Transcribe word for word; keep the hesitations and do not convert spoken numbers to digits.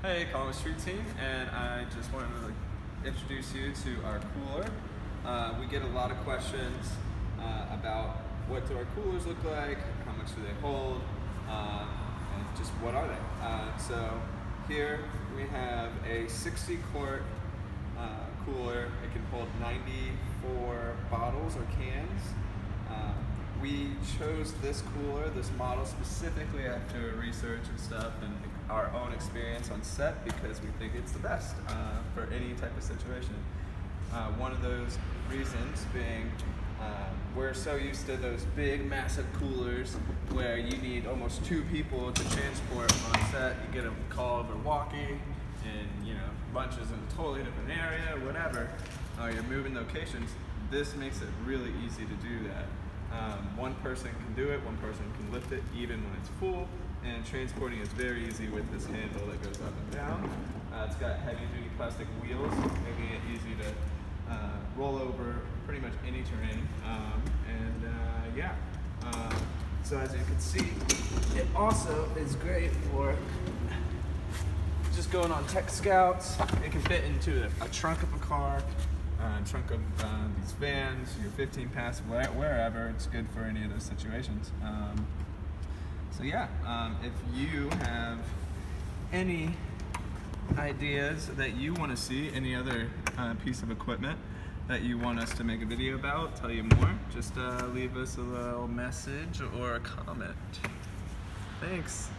Hey, Colin with Street Team, and I just wanted to introduce you to our cooler. Uh, we get a lot of questions uh, about what do our coolers look like, how much do they hold, uh, and just what are they. Uh, so here we have a sixty quart uh, cooler. It can hold ninety-four bottles or cans. Uh, we chose this cooler, this model, specifically after research and stuff and our own experience on set because we think it's the best uh, for any type of situation. Uh, one of those reasons being uh, we're so used to those big, massive coolers where you need almost two people to transport on set. You get them called or walking, and you know, lunches in a totally different area, or whatever. Uh, you're moving locations. This makes it really easy to do that. Um, one person can do it, one person can lift it even when it's full, and transporting is very easy with this handle that goes up and down. Uh, it's got heavy duty plastic wheels, making it easy to uh, roll over pretty much any terrain. Um, and uh, yeah, uh, so as you can see, it also is great for just going on tech scouts. It can fit into a, a trunk of a car. Uh, trunk of uh, these vans, your fifteen pass, where, wherever. It's good for any of those situations. Um, so yeah, um, if you have any ideas that you want to see, any other uh, piece of equipment that you want us to make a video about, tell you more, just uh, leave us a little message or a comment. Thanks.